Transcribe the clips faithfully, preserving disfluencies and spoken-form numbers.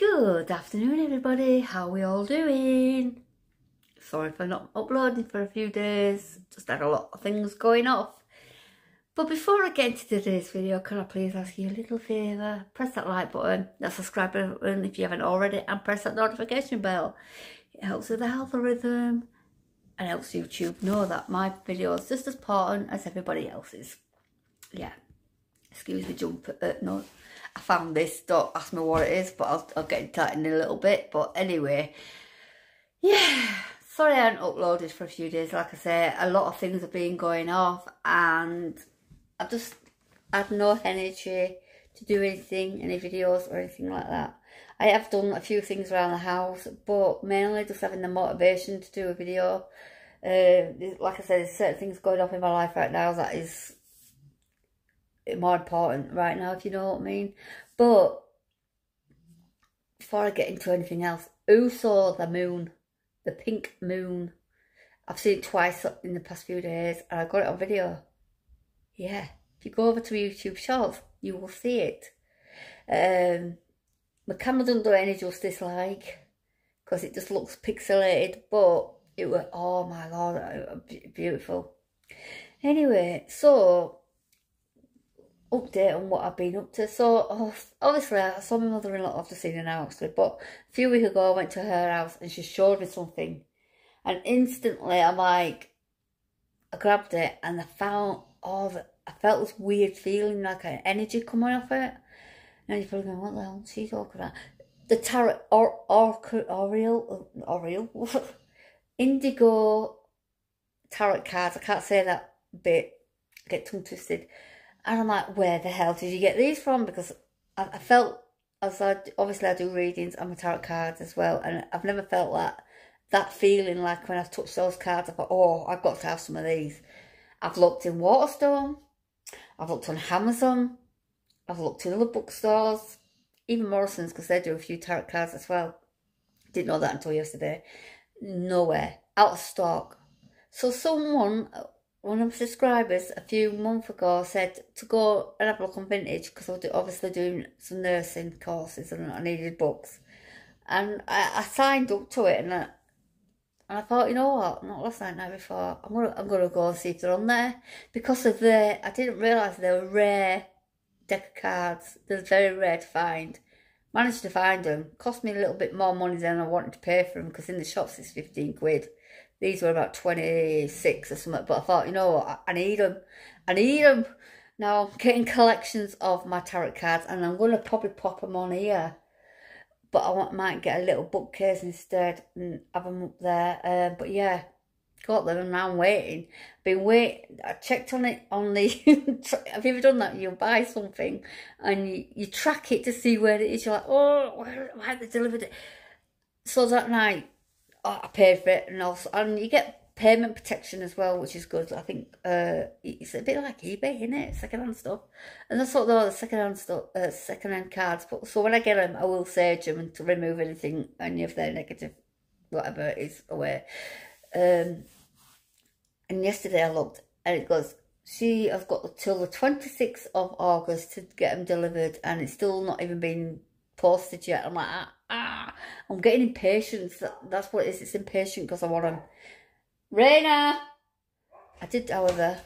Good afternoon everybody, how are we all doing? Sorry for not uploading for a few days, just had a lot of things going off. But before I get into today's video, can I please ask you a little favour? Press that like button, that subscribe button if you haven't already, and press that notification bell. It helps with the algorithm and helps YouTube know that my video is just as important as everybody else's. Yeah, excuse me, jump, uh, no. I found this, don't ask me what it is, but I'll, I'll get into that in a little bit. But anyway, yeah, sorry I hadn't uploaded for a few days. Like I say, a lot of things have been going off and I just had no energy to do anything, any videos or anything like that. I have done a few things around the house, but mainly just having the motivation to do a video. Uh, like I said, there's certain things going off in my life right now that is more important right now, if you know what I mean. But before I get into anything else, who saw the moon, the pink moon? I've seen it twice in the past few days and I got it on video. Yeah, if you go over to YouTube Shorts you will see it. Um my camera doesn't do any justice, like, because it just looks pixelated, but it was, oh my god, beautiful. Anyway, so update on what I've been up to. So oh, obviously I saw my mother-in-law, I've just seen her now actually, but a few weeks ago I went to her house and she showed me something and instantly I'm like, I grabbed it and I found all the, I felt this weird feeling, like an energy coming off it. And you're probably going, what the hell is she talking about? The tarot or Oriel Oriel indigo tarot cards, I can't say that bit, I get tongue twisted. And I'm like, where the hell did you get these from? Because I, I felt, as I obviously I do readings and my tarot cards as well, and I've never felt that that feeling, like when I touched those cards, I thought, oh, I've got to have some of these. I've looked in Waterstone, I've looked on Amazon, I've looked in other bookstores, even Morrisons, because they do a few tarot cards as well. Didn't know that until yesterday. Nowhere, out of stock. So someone, one of my subscribers a few months ago said to go and have a look on Vinted, because I was obviously doing some nursing courses and I needed books. And I, I signed up to it and I, and I thought, you know what, not last night, night before, I'm going I'm gonna go and see if they're on there. Because of the, I didn't realise they were rare deck of cards. They're very rare to find. Managed to find them. Cost me a little bit more money than I wanted to pay for them, because in the shops it's fifteen quid. These were about twenty-six or something, but I thought, you know what, I need them. I need them. Now I'm getting collections of my tarot cards and I'm going to probably pop them on here. But I might get a little bookcase instead and have them up there. Uh, but yeah, got them and now I'm waiting. Been waiting. I checked on it on the... Have you ever done that? You'll buy something and you, you track it to see where it is. You're like, oh, where, why have they delivered it? So that night... I paid for it, and also, and you get payment protection as well, which is good. I think uh, it's a bit like eBay, isn't it? Secondhand stuff, and that's what though the secondhand stuff, uh, secondhand cards. But so when I get them, I will sage them and to remove anything, any of their negative, whatever it is, away. Um, and yesterday I looked, and it goes, see, I've got till the twenty-sixth of August to get them delivered, and it's still not even been posted yet. I'm like, ah, ah. I'm getting impatient. That's what it is. It's impatient because I want them. Raina, I did, however.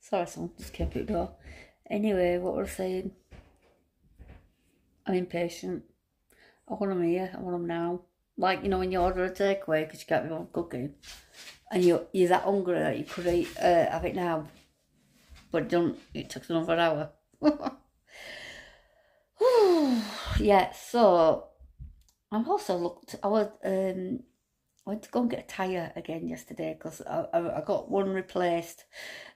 Sorry, someone just came through the door. Anyway, what were I saying? I'm impatient. I want them here. I want them now. Like, you know, when you order a takeaway because you can't be on cooking, and you're you're that hungry that you could eat, uh, have it now, but don't. It takes another hour. Yeah, so I've also looked, I was um I went to go and get a tyre again yesterday because I, I, I got one replaced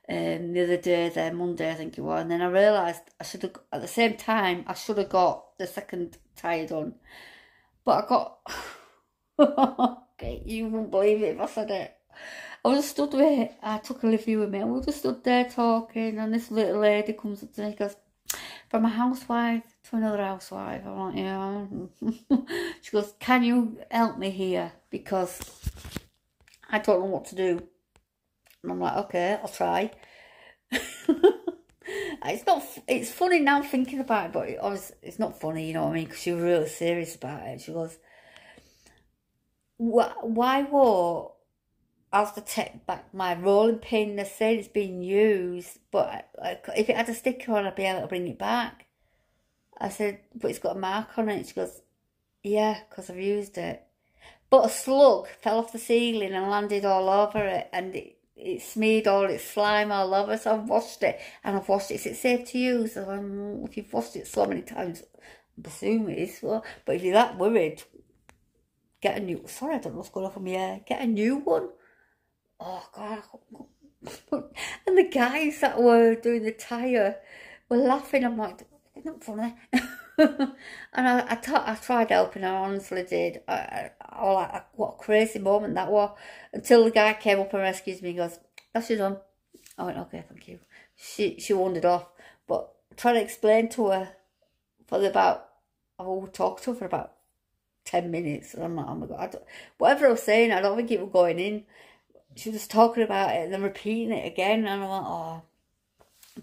um the other day there, Monday I think it was, and then I realised I should have, at the same time I should have got the second tyre done, but I got okay, you wouldn't believe it if I said it, I was stood with, I took a review with me and we just stood there talking, and this little lady comes up to me and goes, from a housewife to another housewife. I'm like, yeah. She goes, can you help me here? Because I don't know what to do. And I'm like, okay, I'll try. It's not, it's funny now thinking about it, but it was, it's not funny, you know what I mean, because she was really serious about it. She goes, why won't have to take back my rolling pin? They're saying it's been used, but I, I, if it had a sticker on, I'd be able to bring it back. I said, but it's got a mark on it. She goes, yeah, because I've used it. But a slug fell off the ceiling and landed all over it, and it, it smeared all its slime all over. So I've washed it, and I've washed it. Is it safe to use? So I'm, if you've washed it so many times, I presume it is. Well, but if you're that worried, get a new. Sorry, I don't know what's going on from here. Get a new one. Oh God! And the guys that were doing the tyre were laughing. I'm like, it's not funny. And I, I, t I tried helping her, honestly did. I, I, I, I, what a crazy moment that was. Until the guy came up and rescued me and goes, that's your done. I went, okay, thank you. She she wandered off. But trying to explain to her for about, I've talked to her for about ten minutes. And I'm like, oh my God. I don't, whatever I was saying, I don't think it was going in. She was talking about it and then repeating it again. And I'm like, oh,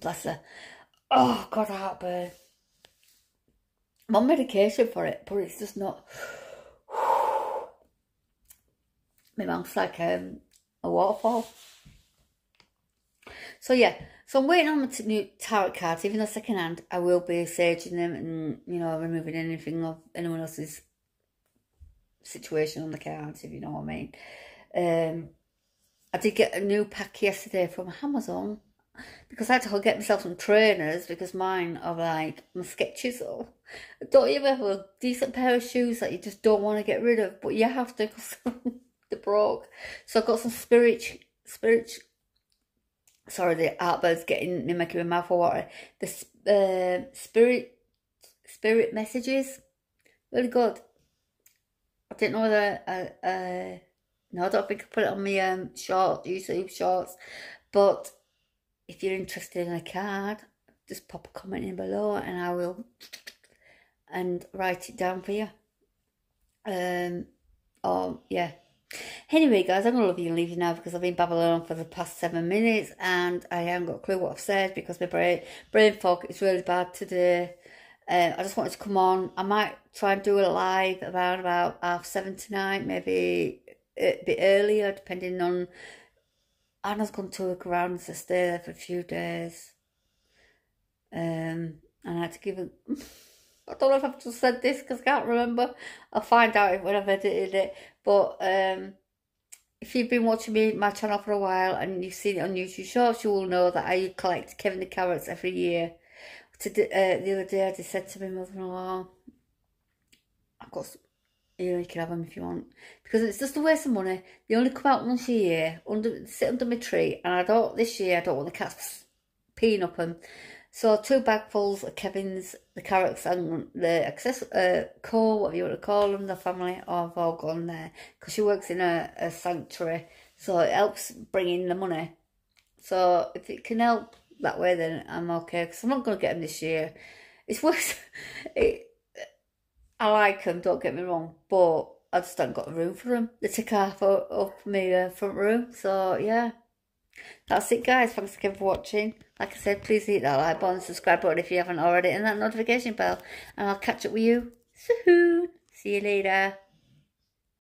bless her. Oh, God, heartburn. I'm on medication for it, but it's just not. My mouth's like um, a waterfall. So yeah, so I'm waiting on my new tarot cards. Even though second hand, I will be saging them and, you know, removing anything of anyone else's situation on the cards, if you know what I mean. Um, I did get a new pack yesterday from Amazon, because I had to go get myself some trainers, because mine are like my sketches. Oh, I don't even have a decent pair of shoes that you just don't want to get rid of, but you have to because they're broke. So I got some spirit, spirit. Sorry, the heartburn's getting me, making my mouth water. The uh, spirit, spirit messages, really good. I didn't know that. I, uh, no, I don't think I put it on my um short YouTube shorts, but. If you're interested in a card, just pop a comment in below and I will and write it down for you. Um, oh, yeah. Anyway, guys, I'm going to love you and leave you now, because I've been babbling on for the past seven minutes and I haven't got a clue what I've said, because my brain, brain fog is really bad today. Um, I just wanted to come on. I might try and do a live around about half seven tonight, maybe a bit earlier, depending on... Anna's gone to work around, so stay there for a few days. Um, and I had to give her... I don't know if I've just said this, because I can't remember. I'll find out when I've edited it. But um, if you've been watching me, my channel for a while, and you've seen it on YouTube Shorts, you will know that I collect Kevin the Carrots every year. Today, uh, the other day, I just said to my mother-in-law, I've got... You know, you can have them if you want, because it's just a waste of money. They only come out once a year, under sit under my tree, and I don't. This year, I don't want the cats peeing up them. So two bagfuls of Kevin's, the carrots and the access uh, core, whatever you want to call them, the family, I've all gone there, because she works in a, a sanctuary, so it helps bring in the money. So if it can help that way, then I'm okay, because I'm not going to get them this year. It's worse. it, I like them, don't get me wrong, but I just haven't got room for them. They took half up my uh, front room, so yeah. That's it, guys. Thanks again for watching. Like I said, please hit that like button, subscribe button if you haven't already, and that notification bell, and I'll catch up with you soon. See you later.